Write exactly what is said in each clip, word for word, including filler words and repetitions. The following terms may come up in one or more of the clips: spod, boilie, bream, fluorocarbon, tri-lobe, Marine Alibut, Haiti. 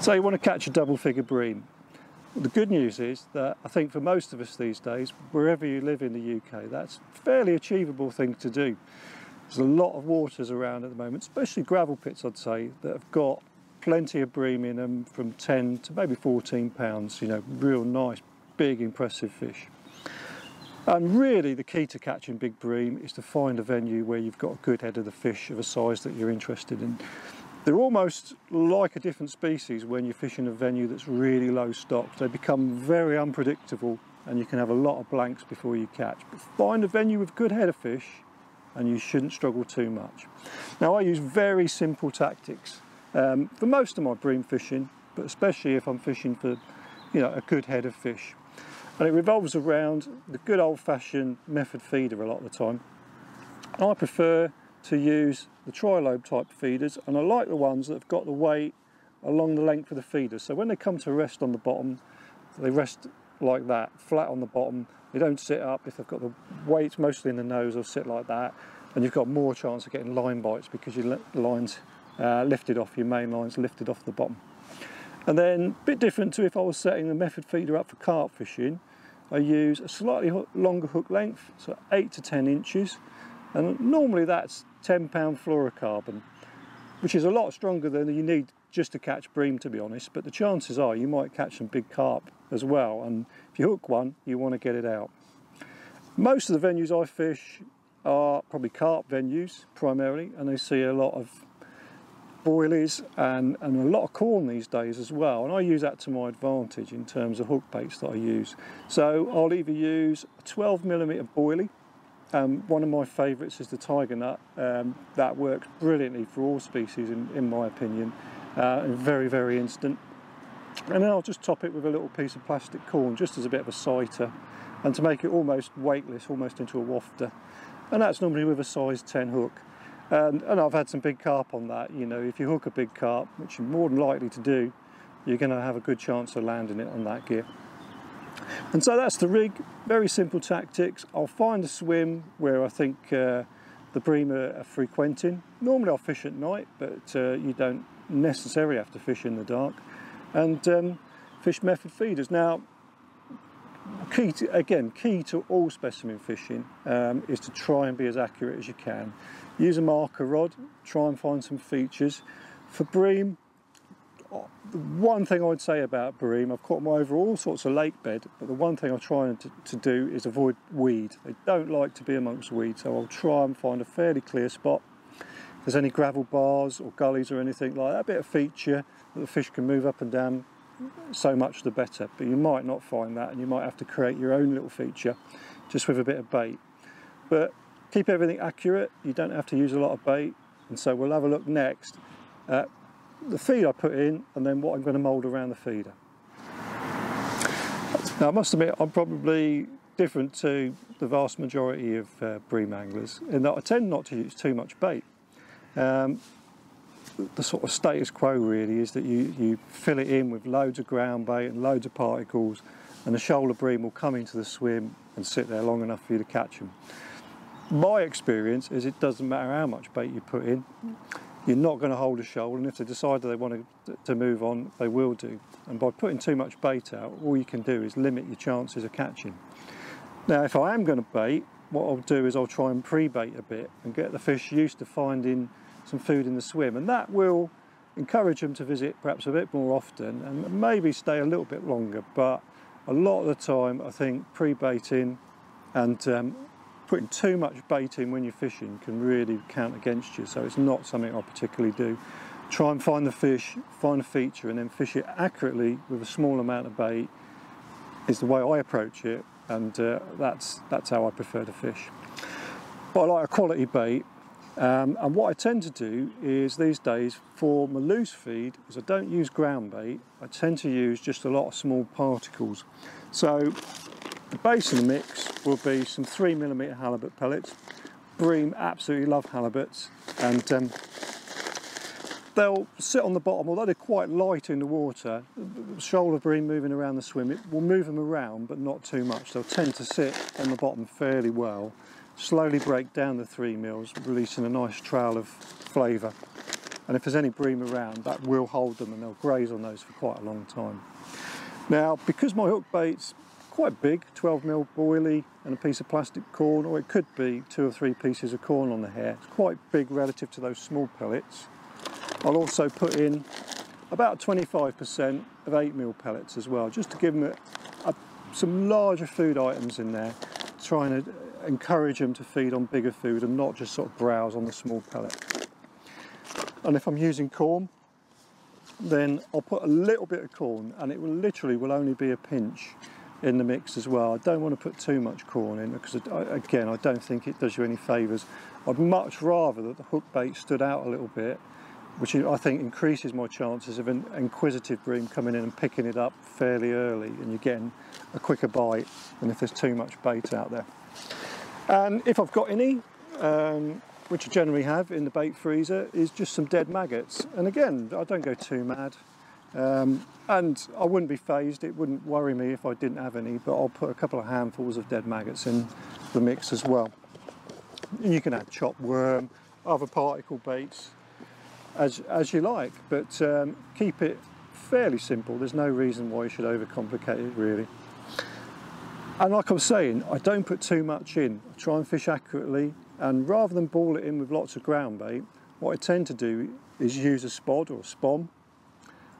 So you want to catch a double figure bream. The good news is that I think for most of us these days, wherever you live in the U K, that's a fairly achievable thing to do. There's a lot of waters around at the moment, especially gravel pits, I'd say, that have got plenty of bream in them, from ten to maybe fourteen pounds, you know, real nice, big, impressive fish. And really the key to catching big bream is to find a venue where you've got a good head of the fish of a size that you're interested in. They're almost like a different species when you're fishing a venue that's really low stocked. They become very unpredictable and you can have a lot of blanks before you catch. But find a venue with good head of fish and you shouldn't struggle too much. Now, I use very simple tactics um, for most of my bream fishing, but especially if I'm fishing for, you know, a good head of fish. And it revolves around the good old-fashioned method feeder a lot of the time. I prefer to use the tri-lobe type feeders, and I like the ones that have got the weight along the length of the feeder. So when they come to rest on the bottom, they rest like that, flat on the bottom. They don't sit up. If they've got the weight mostly in the nose, they'll sit like that, and you've got more chance of getting line bites because your line's uh, lifted off, your main line's lifted off the bottom. And then a bit different to if I was setting the method feeder up for carp fishing, I use a slightly longer hook length, so eight to ten inches, and normally that's ten pound fluorocarbon, which is a lot stronger than you need just to catch bream, to be honest, but the chances are you might catch some big carp as well, and if you hook one you want to get it out. Most of the venues I fish are probably carp venues primarily, and they see a lot of boilies and, and a lot of corn these days as well, and I use that to my advantage in terms of hook baits that I use. So I'll either use a twelve millimeter boilie. Um, one of my favourites is the tiger nut. Um, that works brilliantly for all species in, in my opinion, uh, and very very instant. And then I'll just top it with a little piece of plastic corn just as a bit of a sighter, and to make it almost weightless, almost into a wafter, and that's normally with a size ten hook. And, and I've had some big carp on that. You know, if you hook a big carp, which you're more than likely to do, you're going to have a good chance of landing it on that gear. And so that's the rig, very simple tactics. I'll find a swim where I think uh, the bream are, are frequenting. Normally I'll fish at night, but uh, you don't necessarily have to fish in the dark. And um, fish method feeders. Now, key to, again, key to all specimen fishing um, is to try and be as accurate as you can. Use a marker rod, try and find some features. For bream, the one thing I'd say about bream, I've caught them over all sorts of lake bed, but the one thing I try to, to do is avoid weed. They don't like to be amongst weeds, so I'll try and find a fairly clear spot. If there's any gravel bars or gullies or anything like that, a bit of feature that the fish can move up and down, so much the better. But you might not find that, and you might have to create your own little feature just with a bit of bait. But keep everything accurate. You don't have to use a lot of bait. And so we'll have a look next at the feed I put in and then what I'm going to mould around the feeder. Now, I must admit I'm probably different to the vast majority of uh, bream anglers in that I tend not to use too much bait. Um, the sort of status quo really is that you, you fill it in with loads of ground bait and loads of particles, and the shoaler bream will come into the swim and sit there long enough for you to catch them. My experience is it doesn't matter how much bait you put in, you're not going to hold a shoal, and if they decide that they want to, to move on, they will do. And by putting too much bait out, all you can do is limit your chances of catching. Now, if I am going to bait, what I'll do is I'll try and pre-bait a bit and get the fish used to finding some food in the swim, and that will encourage them to visit perhaps a bit more often and maybe stay a little bit longer. But a lot of the time I think pre-baiting and um, putting too much bait in when you're fishing can really count against you, so it's not something I particularly do. Try and find the fish, find a feature, and then fish it accurately with a small amount of bait is the way I approach it, and uh, that's that's how I prefer to fish. But I like a quality bait, um, and what I tend to do is these days for my loose feed is I don't use ground bait. I tend to use just a lot of small particles. So the base of the mix will be some three millimeter halibut pellets. Bream absolutely love halibuts, and um, they'll sit on the bottom. Although they're quite light in the water, the shoaler bream moving around the swim, it will move them around, but not too much. They'll tend to sit on the bottom fairly well, slowly break down the three mils, releasing a nice trail of flavour. and if there's any bream around, that will hold them and they'll graze on those for quite a long time. Now, because my hook bait's quite big, twelve mil boilie and a piece of plastic corn, or it could be two or three pieces of corn on the hair, it's quite big relative to those small pellets. I'll also put in about twenty-five percent of eight mil pellets as well, just to give them a, a, some larger food items in there, trying to encourage them to feed on bigger food and not just sort of browse on the small pellet. And if I'm using corn, then I'll put a little bit of corn, and it will literally will only be a pinch in the mix as well. I don't want to put too much corn in because, again, I don't think it does you any favours. I'd much rather that the hook bait stood out a little bit, which I think increases my chances of an inquisitive bream coming in and picking it up fairly early, and you're getting a quicker bite than if there's too much bait out there. And if I've got any, um, which I generally have in the bait freezer, is just some dead maggots. And again, I don't go too mad. Um, and I wouldn't be phased, it wouldn't worry me if I didn't have any, but I'll put a couple of handfuls of dead maggots in the mix as well. And you can add chopped worm, other particle baits, as, as you like, but um, keep it fairly simple. There's no reason why you should overcomplicate it, really. And like I was saying, I don't put too much in. I try and fish accurately, and rather than ball it in with lots of ground bait, what I tend to do is use a spod or a spom,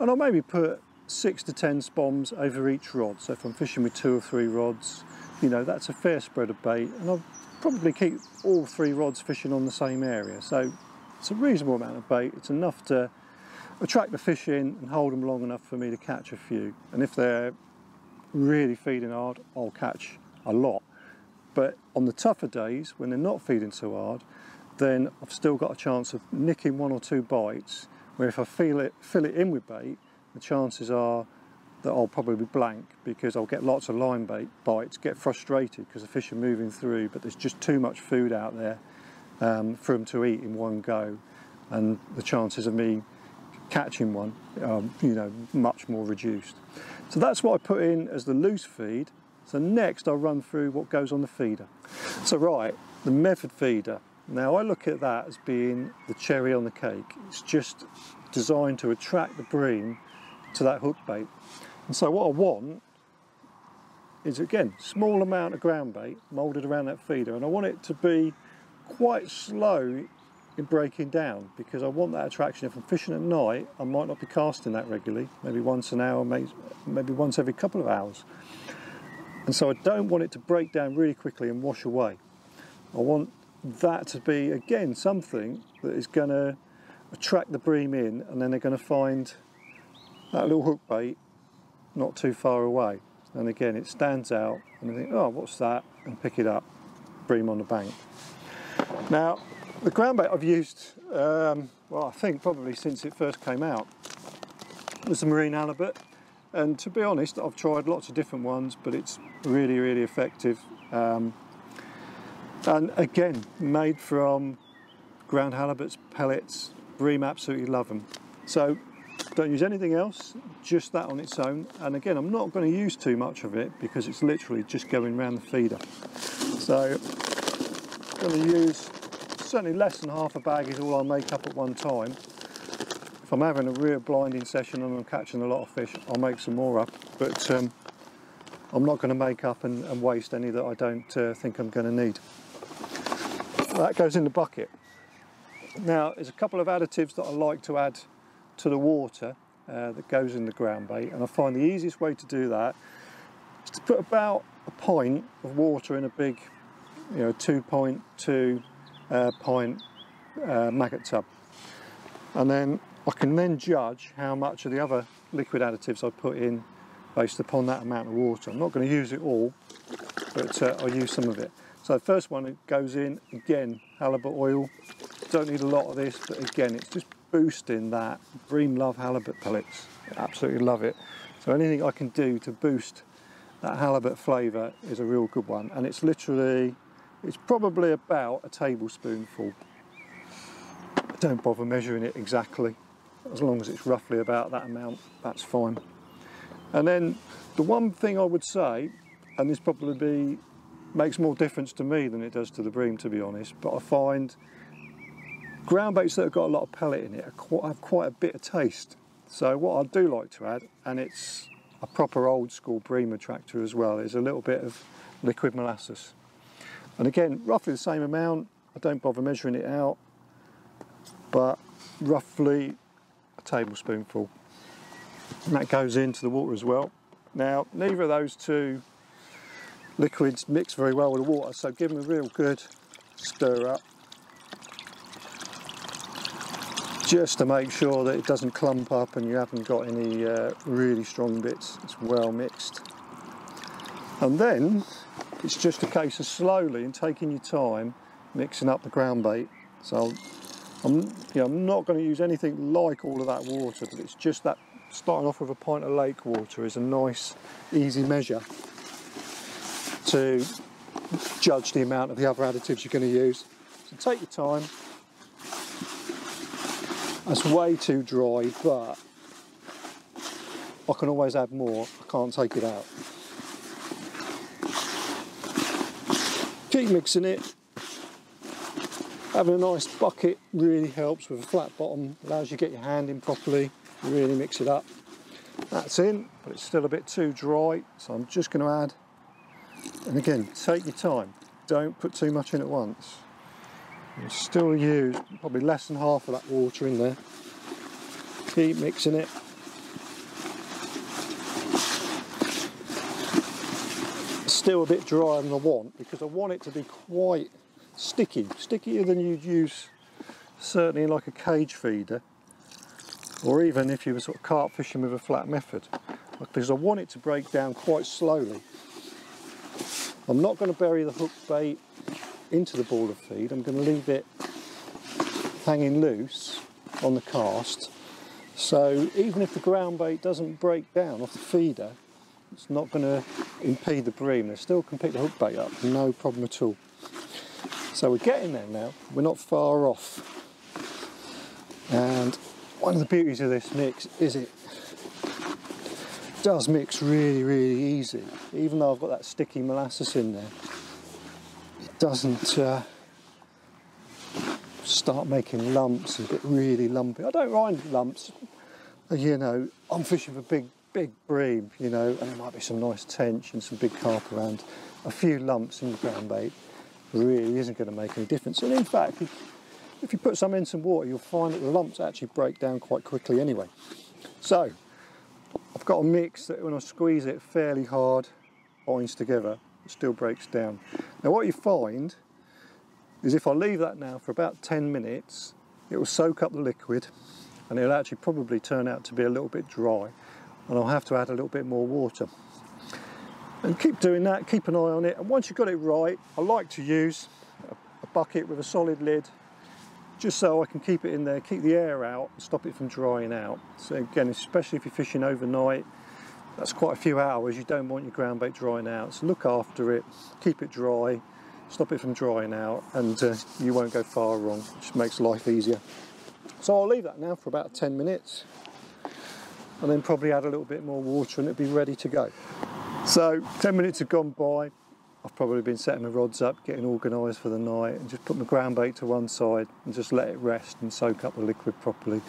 and I'll maybe put six to ten spoms over each rod. So if I'm fishing with two or three rods, you know, that's a fair spread of bait, and I'll probably keep all three rods fishing on the same area. So it's a reasonable amount of bait. It's enough to attract the fish in and hold them long enough for me to catch a few. And if they're really feeding hard, I'll catch a lot. But on the tougher days, when they're not feeding so hard, then I've still got a chance of nicking one or two bites, where if I fill it, fill it in with bait, the chances are that I'll probably be blank because I'll get lots of line bait bites, get frustrated because the fish are moving through, but there's just too much food out there um, for them to eat in one go. And the chances of me catching one are, you know, much more reduced. So that's what I put in as the loose feed. So next I'll run through what goes on the feeder. So right, the method feeder. Now I look at that as being the cherry on the cake. It's just designed to attract the bream to that hook bait. And so what I want is, again, small amount of ground bait moulded around that feeder, and I want it to be quite slow in breaking down because I want that attraction. If I'm fishing at night, I might not be casting that regularly, maybe once an hour, maybe once every couple of hours. And so I don't want it to break down really quickly and wash away. I want that to be, again, something that is going to attract the bream in, and then they're going to find that little hook bait not too far away, and again it stands out and they think, oh, what's that, and pick it up, bream on the bank. Now the ground bait I've used um, well, I think probably since it first came out was the Marine Alibut, and to be honest I've tried lots of different ones, but it's really really effective. um, And again, made from ground halibuts, pellets. Bream absolutely love them. So don't use anything else, just that on its own. And again, I'm not going to use too much of it because it's literally just going around the feeder. So I'm going to use certainly less than half a bag is all I'll make up at one time. If I'm having a real blinding session and I'm catching a lot of fish, I'll make some more up. But um, I'm not going to make up and, and waste any that I don't uh, think I'm going to need. That goes in the bucket. Now there's a couple of additives that I like to add to the water uh, that goes in the ground bait, and I find the easiest way to do that is to put about a pint of water in a big, you know, two point two uh, pint uh, maggot tub, and then I can then judge how much of the other liquid additives I put in based upon that amount of water. I'm not going to use it all, but uh, I'll use some of it. So the first one that goes in, again, halibut oil. Don't need a lot of this, but again, it's just boosting that. Bream love halibut pellets, absolutely love it. So anything I can do to boost that halibut flavour is a real good one. And it's literally, it's probably about a tablespoonful. Don't bother measuring it exactly. As long as it's roughly about that amount, that's fine. And then the one thing I would say, and this probably be makes more difference to me than it does to the bream, to be honest, but I find Ground baits that have got a lot of pellet in it have quite a bit of taste. So what I do like to add, and it's a proper old school bream attractor as well, is a little bit of liquid molasses. And again, roughly the same amount. I don't bother measuring it out, but roughly a tablespoonful. And that goes into the water as well. Now, neither of those two liquids mix very well with the water, so give them a real good stir up, just to make sure that it doesn't clump up and you haven't got any uh, really strong bits. It's well mixed. And then it's just a case of slowly and taking your time mixing up the ground bait. So I'm, you know, I'm not going to use anything like all of that water, but it's just that starting off with a pint of lake water is a nice easy measure to judge the amount of the other additives you're going to use. So take your time. That's way too dry, but I can always add more. I can't take it out. Keep mixing it. Having a nice bucket really helps with a flat bottom, allows you to get your hand in properly, really mix it up. That's in, but it's still a bit too dry, so I'm just going to add, and again, take your time. Don't put too much in at once. You'll still use probably less than half of that water in there. Keep mixing it. It's still a bit drier than I want, because I want it to be quite sticky, stickier than you'd use certainly like a cage feeder, or even if you were sort of carp fishing with a flat method, because I want it to break down quite slowly. I'm not going to bury the hook bait into the ball of feed. I'm going to leave it hanging loose on the cast, so even if the ground bait doesn't break down off the feeder, it's not going to impede the bream. They still can pick the hook bait up, no problem at all. So we're getting there now, we're not far off. And one of the beauties of this mix is it does mix really, really easy. Even though I've got that sticky molasses in there, doesn't uh, start making lumps and get really lumpy. I don't mind lumps, you know, I'm fishing for big, big bream, you know, and there might be some nice tench and some big carp around. A few lumps in the ground bait really isn't going to make any difference. And in fact, if you put some in some water, you'll find that the lumps actually break down quite quickly anyway. So I've got a mix that when I squeeze it fairly hard, binds together. It still breaks down. Now what you find is if I leave that now for about ten minutes, it will soak up the liquid and it'll actually probably turn out to be a little bit dry, and I'll have to add a little bit more water. And keep doing that, keep an eye on it, and once you've got it right, I like to use a bucket with a solid lid just so I can keep it in there, keep the air out and stop it from drying out. So again, especially if you're fishing overnight, that's quite a few hours, you don't want your ground bait drying out, so look after it, keep it dry, stop it from drying out, and uh, you won't go far wrong, which makes life easier. So I'll leave that now for about ten minutes, and then probably add a little bit more water and it'll be ready to go. So ten minutes have gone by, I've probably been setting my rods up, getting organised for the night, and just put my ground bait to one side and just let it rest and soak up the liquid properly.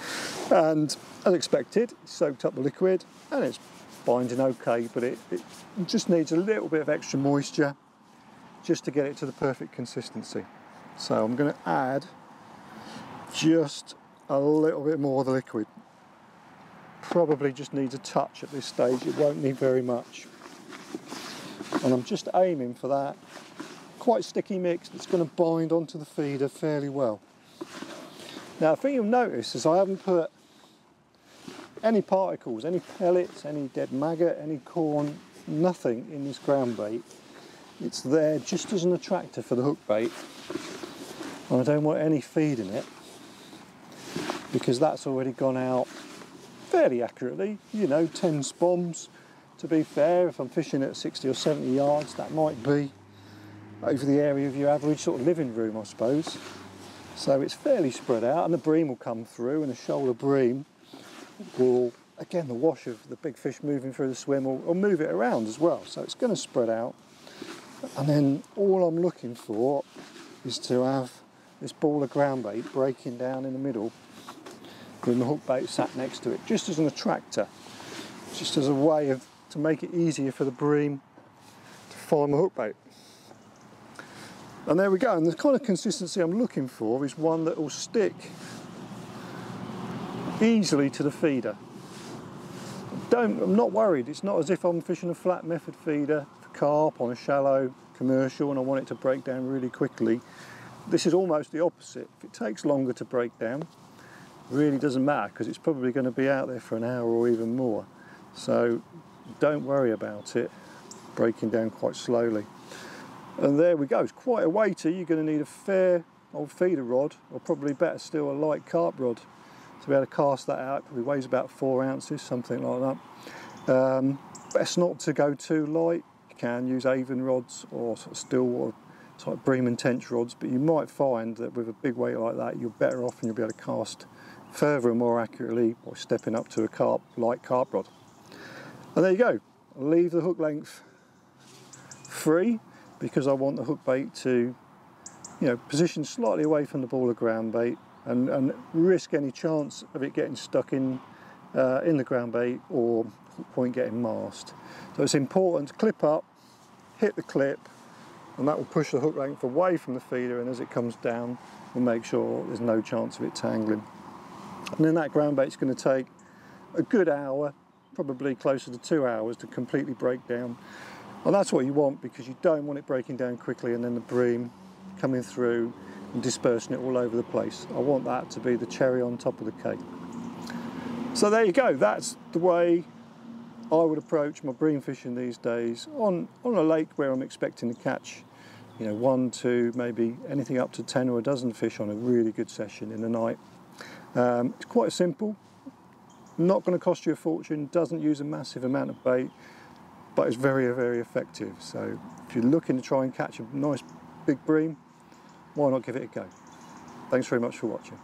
And as expected, it soaked up the liquid and it's binding okay, but it, it just needs a little bit of extra moisture just to get it to the perfect consistency. So I'm going to add just a little bit more of the liquid. Probably just needs a touch at this stage, it won't need very much. And I'm just aiming for that quite sticky mix that's going to bind onto the feeder fairly well. Now the thing you'll notice is I haven't put any particles, any pellets, any dead maggot, any corn, nothing in this ground bait. It's there just as an attractor for the hook bait, and I don't want any feed in it because that's already gone out fairly accurately, you know, ten spoms. To be fair, if I'm fishing at sixty or seventy yards, that might be over the area of your average sort of living room, I suppose. So it's fairly spread out, and the bream will come through, and a shoal of bream will, again, the wash of the big fish moving through the swim will, will move it around as well. So it's going to spread out, and then all I'm looking for is to have this ball of ground bait breaking down in the middle with the hook bait sat next to it, just as an attractor, just as a way of to make it easier for the bream to follow my hook bait. And there we go, and the kind of consistency I'm looking for is one that will stick easily to the feeder. Don't, I'm not worried, it's not as if I'm fishing a flat method feeder for carp on a shallow commercial and I want it to break down really quickly. This is almost the opposite. If it takes longer to break down, it really doesn't matter because it's probably going to be out there for an hour or even more. So don't worry about it breaking down quite slowly. And there we go, it's quite a weighter. You're going to need a fair old feeder rod, or probably better still a light carp rod, to be able to cast that out. It probably weighs about four ounces, something like that. Um, best not to go too light. You can use Avon rods or sort of still water type bream and tench rods, but you might find that with a big weight like that, you're better off and you'll be able to cast further and more accurately by stepping up to a carp, light carp rod. And there you go. I'll leave the hook length free because I want the hook bait to, you know, position slightly away from the ball of ground bait and, and risk any chance of it getting stuck in uh, in the ground bait or hook point getting masked. So it's important to clip up, hit the clip, and that will push the hook length away from the feeder, and as it comes down, we'll make sure there's no chance of it tangling. And then that ground bait's going to take a good hour, probably closer to two hours, to completely break down. And that's what you want, because you don't want it breaking down quickly and then the bream coming through and dispersing it all over the place. I want that to be the cherry on top of the cake. So there you go, that's the way I would approach my bream fishing these days on, on a lake where I'm expecting to catch, you know, one, two, maybe anything up to ten or a dozen fish on a really good session in the night. Um, it's quite simple, not going to cost you a fortune, doesn't use a massive amount of bait, but it's very, very effective. So if you're looking to try and catch a nice big bream, why not give it a go? Thanks very much for watching.